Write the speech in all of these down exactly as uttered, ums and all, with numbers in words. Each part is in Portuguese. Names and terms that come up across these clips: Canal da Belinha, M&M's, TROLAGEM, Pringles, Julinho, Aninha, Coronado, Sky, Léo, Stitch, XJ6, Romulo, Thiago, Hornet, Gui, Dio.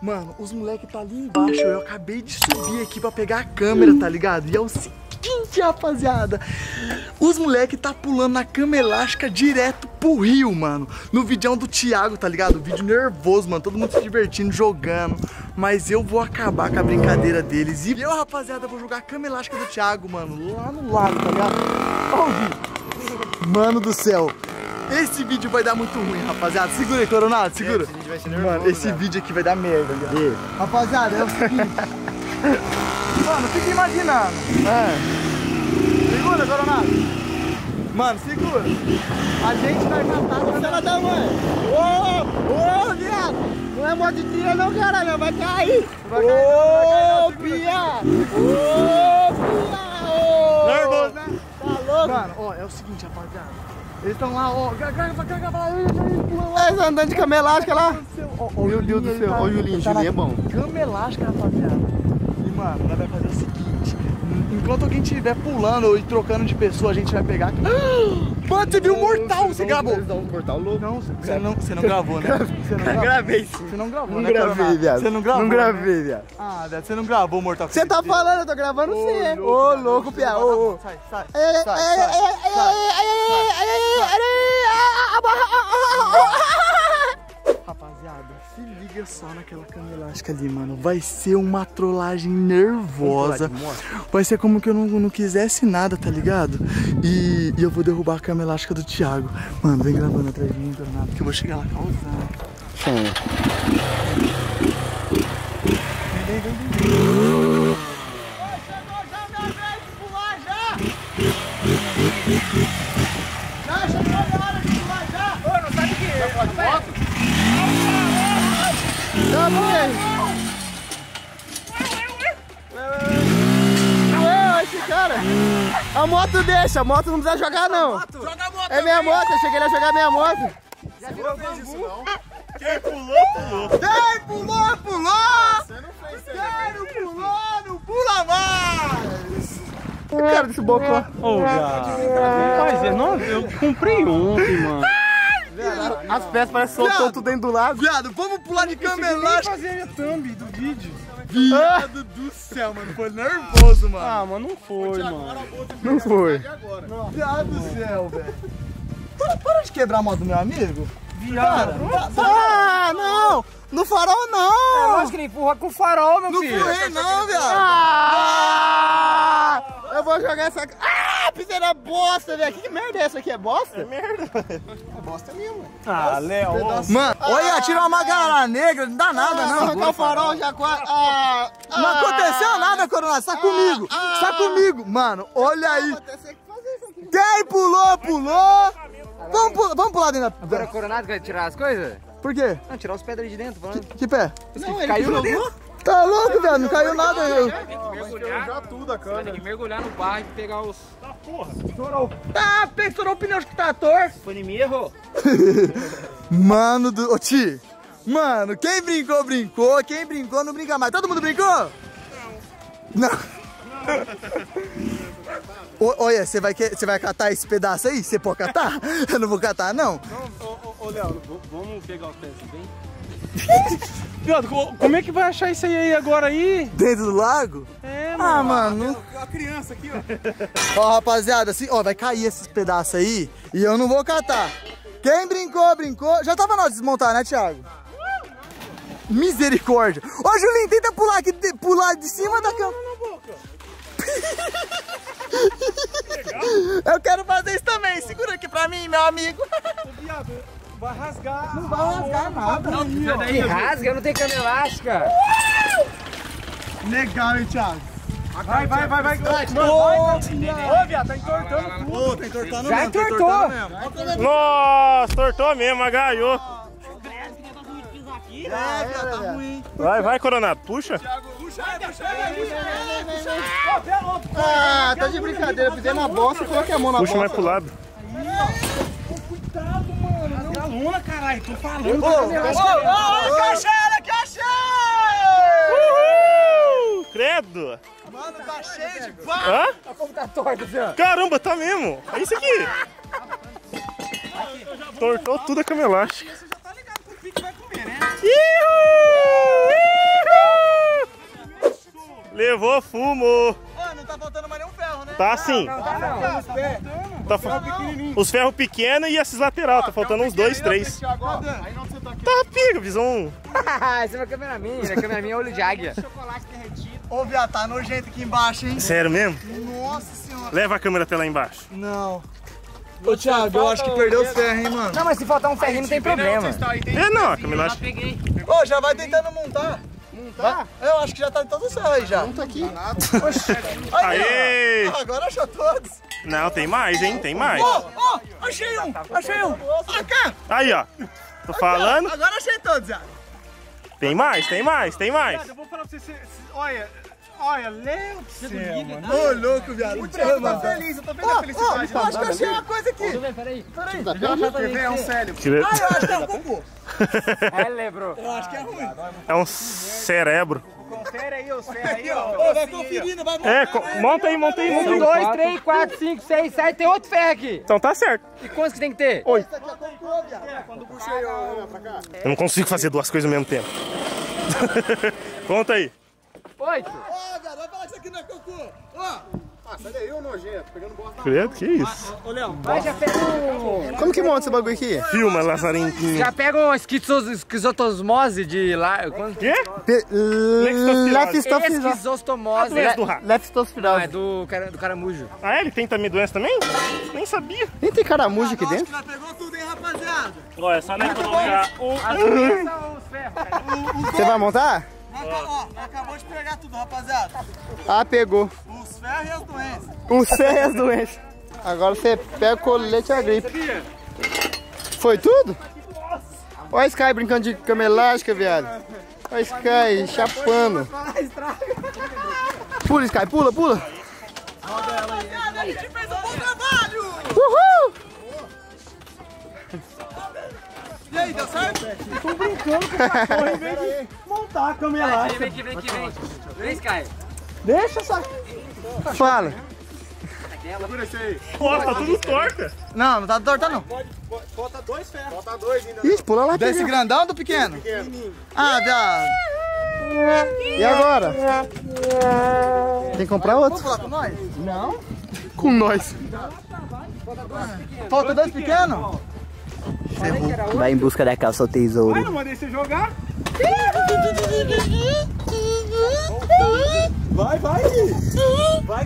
Mano, os moleques tá ali embaixo, eu acabei de subir aqui pra pegar a câmera, tá ligado? E é o seguinte, rapaziada, os moleques tá pulando na cama elástica direto pro rio, mano. No videão do Thiago, tá ligado? Vídeo nervoso, mano, todo mundo se divertindo, jogando. Mas eu vou acabar com a brincadeira deles. E eu, rapaziada, vou jogar a cama elástica do Thiago, mano, lá no lago, tá ligado? Ó, mano do céu. Esse vídeo vai dar muito ruim, rapaziada. Segura aí, Coronado, segura. Esse vídeo vai ser nervoso, mano, esse né? vídeo aqui vai dar merda, galera. Rapaziada, é o seguinte. Mano, fica imaginando. É. Segura, Coronado. Mano, segura. A gente vai matar a cena da mãe. Ô, ô, viado. Não é mó de tira não, caralho. Vai cair. Vai cair. Ô, viado. Ô, viado. Nervoso, né? Tá louco? Mano, ó, é o seguinte, rapaziada. Eles estão lá, ó, gaga, gaga, gaga, lá, eles andando de cama elástica lá. Ó, oh, meu Deus do céu, ó, o Julinho, Julinho é bom. Cama elástica, rapaziada. E, mano, nós vamos fazer o seguinte: enquanto alguém estiver pulando e trocando de pessoa, a gente vai pegar aqui. Mano, você viu o mortal, você gravou? Eles dão um mortal louco. Não, você não, você não gravou, né? Você não gravei, sim. Você não gravou, né? Não gravei, viado. Você não gravou? Não gravei, viado. Ah, viado, você não gravou o mortal. Você tá falando, eu tô gravando você. Ô, louco, piá, ô, ô. Sai, sai. Sai, sai. Rapaziada, se liga só naquela cama elástica ali, mano. Vai ser uma trollagem nervosa. Vai ser como que eu não, não quisesse nada, tá ligado? E, e eu vou derrubar a cama elástica do Thiago. Mano, vem gravando atrás de mim, Coronado, que eu vou chegar lá causando. Vem, vem, vem, vem. Cara, a moto deixa, a moto não precisa jogar não. Joga a moto. É minha moto, eu cheguei a jogar minha moto. Já virou isso não? Quem pulou, pulou. Quem pulou, pulou. Você não fez isso. Quem não pulou, não pula mais. O cara desse bocó. Ô, velho. Não, eu comprei ontem, mano. As peças parecem soltando tudo dentro do lago. Viado, vamos pular de cama elástica. Eu não consegui fazer a thumb do vídeo. Viado ah. do céu, mano. Foi nervoso, mano. Ah, mano, não foi, Thiago, mano. Não foi. Viado do céu, velho. Para, para de quebrar a moto do meu amigo. Viado. Ah, não. No farol, não. É lógico que ele empurra com o farol, meu filho. Não empurrei, não, viado. Ah, ah. Eu vou jogar essa... Ah, pisei na bosta, velho. Que merda é essa aqui? É bosta? É merda, velho. É bosta mesmo, velho. Ah, Léo. Mano, ah, olha, tira uma magalha negra, não dá nada, ah, não. Arrancar o farol já quase... Ah, ah, não aconteceu nada, Coronado. Sai ah, comigo. Ah, sai comigo. Mano, olha aí. Quem pulou, pulou. Vamos pular, vamos pular dentro da... Agora o Coronado quer tirar as coisas? Por quê? Não, tirar os pedras de dentro. Falando. Que, que pé? Não, ele caiu dentro. Tá louco, velho, não caiu nada. Eu... Tem que mergulhar tudo a câmera. Tem que mergulhar no barro e pegar os... Ah, porra, estourou. Ah, estourou o pneu que tá torto. Foi em mim, errou. Mano do... Ô, Ti. Mano, quem brincou, brincou. Quem brincou, não brinca mais. Todo mundo brincou? Não. Não. Não. Olha, você vai, que... vai catar esse pedaço aí? Você pode catar? Eu não vou catar, não. Ô, Léo, vamos pegar os pedaços bem? Como é que vai achar isso aí agora aí? Dentro do lago? É, mano. Ah, mano. A criança aqui, ó. Ó, rapaziada, assim, ó, vai cair esses pedaços aí e eu não vou catar. Quem brincou, brincou. Já tava nós desmontar, né, Thiago? Misericórdia. Ó, Julinho, tenta pular aqui, pular de cima da cama. Eu quero fazer isso também. Segura aqui pra mim, meu amigo. Vai rasgar. Não vai rasgar nada. Não, não, daí rasga, não tem cama elástica. Legal, hein, Thiago? Vai, vai, vai, vai. Ô, viado, tá entortando tudo. Ô, tá entortando mesmo. Já entortou. Nossa, tortou mesmo, agaiou. É, tá ruim. Vai, vai, Coronado, puxa. Puxa, puxa, puxa. Ah, tá de brincadeira. Fizei uma bosta, coloquei a mão na bosta. Puxa mais pro lado. Cuidado, mano. Luna, caralho, tô falando. Ô, ô, ô, que achei, que achei! Uhul! Credo! Mano, tá cheio de barro! Hã? A ponta tá torta, Zé! Caramba, tá mesmo! É isso aqui! Tortou tudo a cama elástica. Você já tá ligado que o pique vai comer, né? Ihu! Ihu! Levou fumo! Ah, não tá faltando mais nenhum ferro, né? Tá sim! Não, não, tá, não. Tá, tá, tá faltando os ferros pequenos e esses laterais, tá faltando uns dois, três. Tá pica, visão! Você vai câmera minha, né? Câmera minha é olho de águia. Ô, viado, tá nojento aqui embaixo, hein? Sério mesmo? Nossa senhora! Leva a câmera até lá embaixo. Não. Ô, Thiago, eu acho que perdeu o ferro, hein, mano? Não, mas se faltar um ferrinho não tem problema. É, não, a câmera acho que... Ô, já vai tentando montar. Montar? Eu acho que já tá em todo o ferro aí, já. Não tá aqui. Aê! Agora achou todos. Não, tem mais, hein? Tem mais. Ô, ô, achei um! Achei um! Acá! Aí, ó. Tô falando. Agora achei todos, já. Tem mais, tem mais, tem mais. Eu vou falar pra vocês, olha... Olha, Léo do Gui, né? Ô, louco, viado. Muito eu tô feliz, eu tô vendo oh, a felicidade. Oh, eu acho que eu achei uma coisa aqui. Deixa eu ver, peraí. Peraí. É um cérebro. Ah, eu acho que é um cocô. É lebro. Eu acho que é ruim. É um cerebro. Confere aí, ô, cérebro aí, ó. Ô, vai conferindo, vai montar. É, monta aí, monta aí, monta aí. um, dois, três, quatro, cinco, seis, sete, tem outro ferro aqui. Então tá certo. E quantos que tem que ter? Oito. Isso aqui é cocô, viado. Quando puxei, eu... Eu não consigo fazer duas coisas ao mesmo tempo. Conta aí. Oito! Ó, garoto, vai falar que isso aqui não é cocô! Ó! Ah, sai daí, ô nojento, pegando bosta. Credo, que isso? Ô, Léo, vai, já pega um. Como que monta esse bagulho aqui? Filma, lazarinho. Já pega uma esquizotosmose de lá. O quê? Lepistofirose. Lepistofirose. É do caramujo. Ah, ele tem também doença também? Nem sabia. Nem tem caramujo aqui dentro. Já pegou tudo, hein, rapaziada? Ó, é só nem colocar o. Você vai montar? Ó, acabou de pegar tudo, rapaziada. Ah, pegou. Os ferros e as doenças. Os ferros e as doenças. Agora você pega o colete e a gripe. Foi tudo? Olha a Sky brincando de cama elástica, viado. Olha a Sky chapando. Pula, Sky, pula, pula. Rapaziada, a gente fez um bom trabalho. Uhul! E aí, deu certo? Eu tô brincando com essa porra em vez de montar a câmera lá. Vem aqui, vem aqui, vem. Vem, Sky. Deixa essa... Fala. Segura isso aí. Pô, tá tudo torta. Não, não tá torta não. Falta dois ferros. Falta dois ainda. Ixi, pula lá. Desse grandão ou do pequeno? Pequeno. Ah, já. E agora? Tem que comprar outro? Vamos pular com nós? Não. Com nós. Falta dois pequenos? Vai em busca da calça ou tesouro. Ai, não mandei você jogar. Vai, vai. Vai.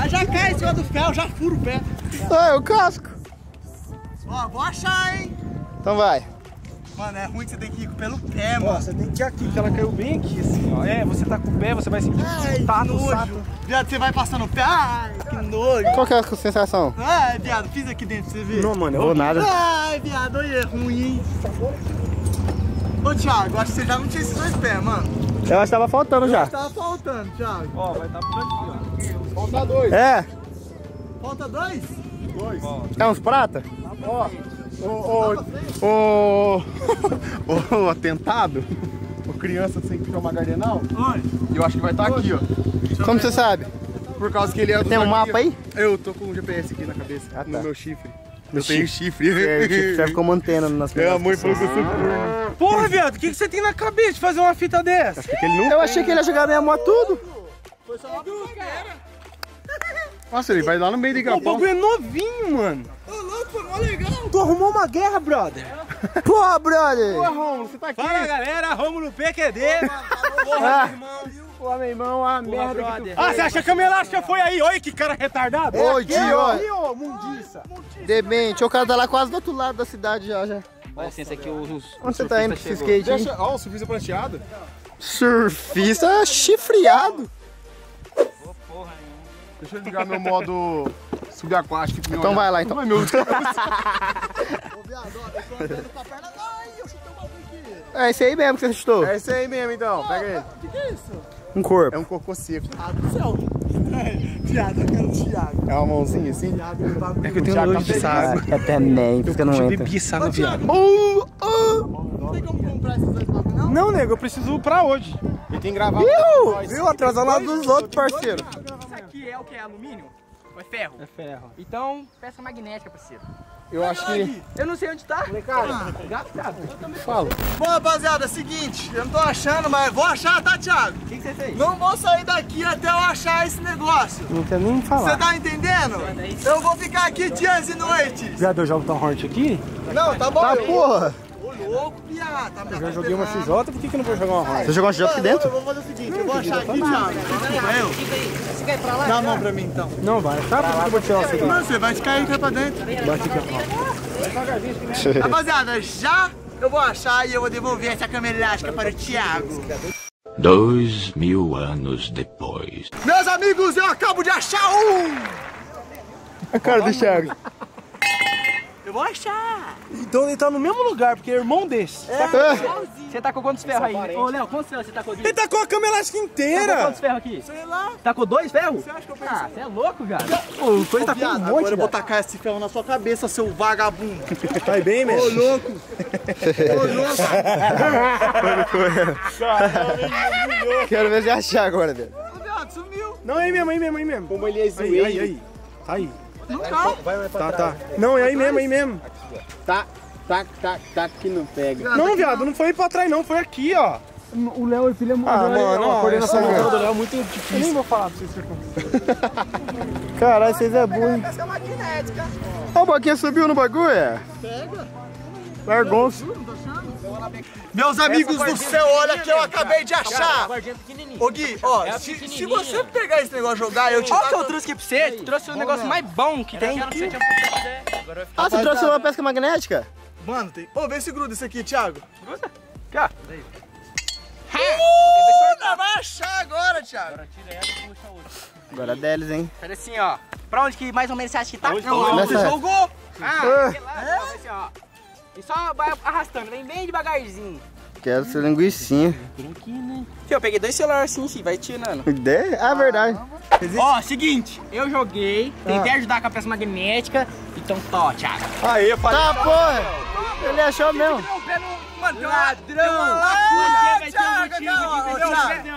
Ah, já cai em cima do ferro, já furo o pé. Ah, eu casco. Ó, vou achar, hein. Então vai. Mano, é ruim que você tem que ir pelo pé, mano. Ó, você tem que ir aqui, que ela caiu bem aqui, assim, ó. É, você tá com o pé, você vai sentir que tá no saco. Viado, você vai passando o pé. Ai, que nojo. Qual que é a sensação? Ai, viado, fiz aqui dentro pra você ver. Não, mano, eu vou nada. Ai, viado, olha, é ruim, hein. Ô, Thiago, acho que você já não tinha esses dois pés, mano. Eu acho que tava faltando eu já. Eu acho que tava faltando, Thiago. Ó, vai tá por aqui, ó. Falta dois. É. Falta dois? Dois. É uns prata? Tá bom. Ó. O, o, o, o atentado, o criança sem tomar gardenal, eu acho que vai estar aqui, ó. Como você sabe? Por causa que ele é... Tem um mapa aí? Eu tô com um G P S aqui na cabeça, ah, tá. No meu chifre. Eu tenho chifre. É, o chifre serve como antena nas minhas. É, amor, foi isso. Porra, viado, o que, que você tem na cabeça de fazer uma fita dessa? Acho que ele não... Eu achei que ele ia jogar minha moto tudo. Foi só uma brincadeira. Nossa, ele vai lá no meio de capão. O bagulho é novinho, mano. Ô, louco, foi mó legal. Tu arrumou uma guerra, brother. É. Porra, brother. Porra, Romulo, você tá aqui. Fala, galera. Romulo P Q D. Porra, meu irmão, viu? Pô, meu irmão, a porra, merda brother. Que ah, você acha que a minha elástica foi aí? Olha que cara retardado. É ô, Dio. Ô, mundiça. Demente. O cara tá lá quase do outro lado da cidade já, já. Olha, assim, esse aqui os... Onde você tá indo com esse skate aí? Ó, o surfista prateado. Surfista chifreado. Ô, porra, hein. Deixa eu ligar meu modo subaquático. Então vai lá, então. Vai, meu Deus. Ô, viado, ó, eu tô andando com a perna. Ai, eu chutei um bagulho aqui. É esse aí mesmo que você chutou. É esse aí mesmo, então. Pega aí. O que, que é isso? Um corpo. É um cocô seco. Ah, do céu. Viado, eu quero o Thiago. É uma mãozinha assim? É que eu tenho nojo de saco. Eu também, porque eu não entro. Eu bebi saco, viado. Não tem como comprar esses dois bagulhos, não? Não, nego, eu preciso pra hoje. E tem gravado. Viu? Viu? Atrasar lá dos outros, parceiro. Isso aqui é o que? É alumínio? Ou é ferro? É ferro. Então, peça magnética, parceiro. Eu acho que... Eu não sei onde tá. Cara, gastado. Fala. Bom, rapaziada, seguinte. Eu não tô achando, mas vou achar, tá, Thiago? O que que você fez? Não vou sair daqui até eu achar esse negócio. Não tem nem o que falar. Você tá entendendo? Eu vou ficar aqui dias e noites. Já deu jogo tão Hornet aqui? Não, tá bom. Tá, porra. Ô, louco, piada. Tá, eu já joguei uma X J, por que que eu não vou jogar uma Hornet? Você jogou uma X J aqui dentro? Eu vou fazer o seguinte, não, eu vou achar aqui, Thiago. Você quer ir pra lá? Dá a mão pra mim, então. Não vai, tá? Porque eu vou tirar você. Não, você vai cair aqui pra dentro. Bate aqui. Rapaziada, já eu vou achar e eu vou devolver essa câmera elástica para o Thiago. Dois mil anos depois. Meus amigos, eu acabo de achar um! A cara do Thiago. Eu vou achar! Então ele tá no mesmo lugar, porque é irmão desse. É, tá com... Você tacou quantos ferros aí? Ô, Léo, quantos ferros você tacou aqui? Ele tacou a câmera elástica inteira! Tacou quantos ferros aqui? Sei lá. Tacou dois ferros? Você acha que eu pensei? Ah, você é louco, cara. Ô, coisa tá com um monte, agora cara. Eu vou tacar esse ferro na sua cabeça, seu vagabundo. Tá bem, mesmo? Ô, louco! Ô, louco! Quero ver se achar agora, velho. Ô, viado, sumiu. Não, aí mesmo, aí mesmo, aí mesmo. Como ele é esse aí, aí, aí. Tá aí. Não tá. Vai, vai pra tá, trás, tá. Né? Não, é aí mesmo, é aí mesmo. Aqui, tá, tá, tá, tá, que não pega. Não, viado, não foi pra trás não, foi aqui, ó. O Léo e o filho é muito... Ah, mano, a coordenação do Léo é muito difícil. Eu nem vou falar pra vocês que aconteceu. Caralho, vocês é burro, hein? Ó, o Baquinha subiu no bagulho, é? Pega. Largou-se. Meus amigos do céu, olha que eu acabei de achar. Ô Gui, ó, é se, se você pegar esse negócio e jogar, eu te... Olha o que eu trouxe aqui pra você, tu trouxe o negócio mais bom que tem. Ah, você trouxe uma pesca magnética? Mano, tem... Ô, vê se gruda isso aqui, Thiago. Gruda? Cá. Uh, vai achar agora, Thiago. Agora tira ela e puxa outra. Agora é deles, hein. Pera assim, ó. Pra onde que mais ou menos você acha que tá? Não, você jogou. Ah, sei lá, assim, ó. E só vai arrastando, vem bem devagarzinho. Quero ser linguicinha. Eu peguei dois celulares assim, sim, vai tirando. Ideia? Ah, verdade. Ó, seguinte, eu joguei, tentei ah. ajudar com a peça magnética, então tó, Thiago. Aí, eu falei. Tá, porra! Ele achou mesmo. Meu pé não... Mano, tem uma lacuna, Thiago!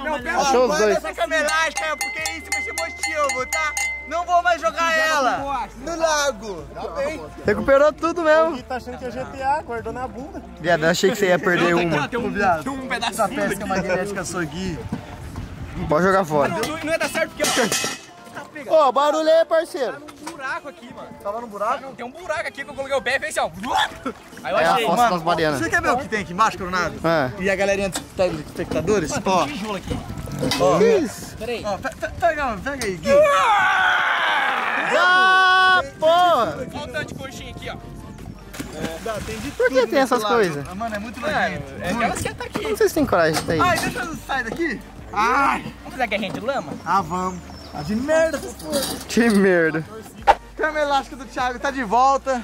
Meu pé achou os dois. Essa câmera elástica é porque isso vai ser motivo, tá? Não vou mais jogar ela no lago. Tá bem. Recuperou tudo mesmo. Ele tá achando que é G T A, guardou na bunda. Viado, eu achei que você ia perder uma. Não, tá aqui, ó, tem um, um pedaço da pesca magnética, sou Gui. Pode jogar fora. Não, não, não ia dar certo porque, ó. Ô, barulho aí, parceiro. Tá num buraco aqui, mano. Tava num buraco? Não, tem um buraco aqui que eu coloquei o pé e fez assim, ó. Aí eu é achei, mano. Ó, você quer ver o que tem aqui embaixo, Coronado? É. E a galerinha dos espectadores? Ó, tem um tijolo aqui. Ó, que isso? Peraí. Ó, pega, pega aí, Gui. Ah, porra! Olha o tanto de coxinha aqui, ó. É, dá, tem de Por que tem essas coisas? Ah, mano, é muito legal. É aquelas que é tá aqui. Como vocês têm coragem de sair? Ai, deixa eu sair daqui. Ai! Vamos fazer a guerrinha de lama? Ah, vamos. Ah, de merda, que merda. Câmera elástica do Thiago tá de volta.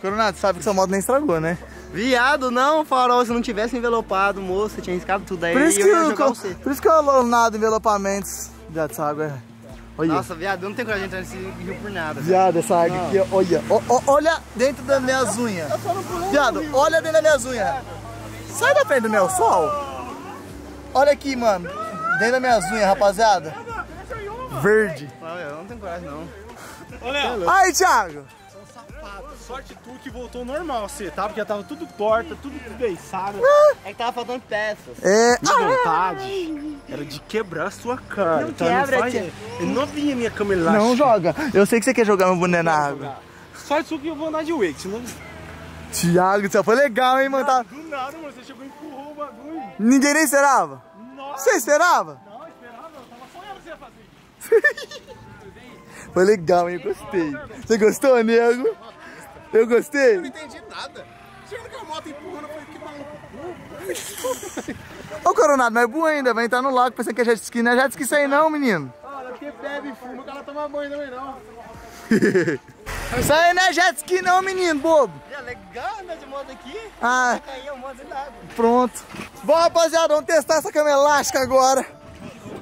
Coronado, sabe que seu moto nem estragou, né? Viado, não, farol, se não tivesse envelopado, moço, você tinha riscado tudo aí. Por isso que eu ia jogar você. Por isso que eu alonado envelopamentos. Viado, essa água é... Olha. Nossa, viado, eu não tenho coragem de entrar nesse rio por nada. Viado, essa água não. Aqui, olha. O, o, olha dentro das minhas unhas. Viado, olha dentro das minhas unhas. Sai da frente do meu sol. Olha aqui, mano. Dentro das minhas unhas, rapaziada. Verde. Eu não tenho coragem, não. Olha. Aí, Thiago. Sorte tu que voltou normal, você, tá? Porque tava tudo torta, tudo beiçado. É que tava faltando peças. É. De vontade. Era de quebrar a sua cara. Não então quebra, não faz... Eu não vi a minha câmera elástica. Não joga. Eu sei que você quer jogar meu boné na água. Sorte tu que eu vou andar de wake, senão... Thiago, isso foi legal, hein, mano? Tá... Do nada, mano. Você chegou e empurrou o bagulho. Ninguém nem esperava? Nossa. Você esperava? Não, esperava. Eu tava sonhando que você ia fazer. Foi legal, hein? Eu gostei. Você gostou, nego? Eu gostei? Eu não entendi nada. Chegando com a moto empurrando, eu falei, que maluco. Ô, Coronado, mas é burro ainda, vai entrar no lago pensando que é jet ski. Não é jet ski isso aí não, menino. Olha, porque bebe e fuma, o cara toma banho também não. Isso aí não é jet ski não, menino, bobo. É legal andar de moto aqui. Ah. Caiu, moto de nada. Pronto. Bom, rapaziada, vamos testar essa câmera elástica agora.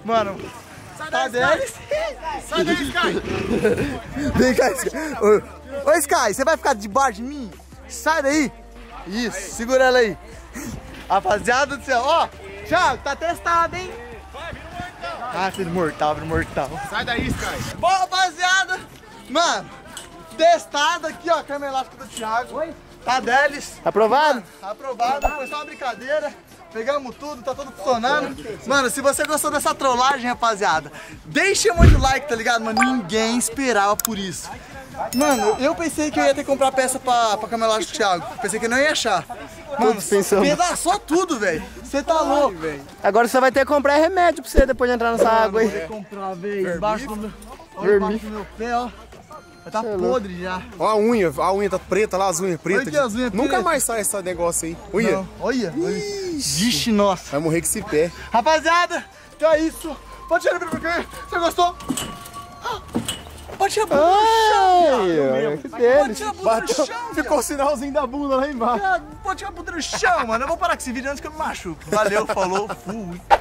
Mano... Tá dez? Sai daí, Sky! Vem cá, Sky! Ô, Sky, você vai ficar debaixo de mim? Sai daí! Isso, segura ela aí! Rapaziada do céu, ó! Thiago, tá testado, hein? Vai, vira um mortal. Ah, vira um mortal, vira um mortal. Sai daí, Sky. Bom, rapaziada. Mano, testado aqui, ó, câmera elástica do Thiago. Oi? Tá deles. Aprovado? Mano, aprovado, foi só uma brincadeira. Pegamos tudo, tá tudo funcionando. Mano, se você gostou dessa trollagem, rapaziada, deixa muito like, tá ligado? Mano, ninguém esperava por isso. Mano, eu pensei que eu ia ter que comprar peça pra, pra câmera elástica do Thiago. Pensei que eu não ia achar. Mano, pedaçou tudo, velho. Você tá louco, velho. Agora você vai ter que comprar remédio pra você depois de entrar nessa mano, água aí. Eu vou ter que comprar, velho. Embaixo do meu, olha embaixo do meu pé, ó. Tá é podre louco. Já. Ó a unha, a unha tá preta lá, as unhas pretas. Olha as unhas Nunca pretas. Mais sai esse negócio aí. Unha. Não. Olha. Vixe, nossa. Vai morrer com esse pé. Rapaziada, então é isso. Pode tirar pra cá. Você gostou? Pode tirar a bunda no chão. Pode tirar a bunda no chão. Ficou o sinalzinho da bunda lá embaixo. Pode tirar a bunda no chão, mano. Eu vou parar com esse vídeo antes que eu me machuque. Valeu, falou, fui.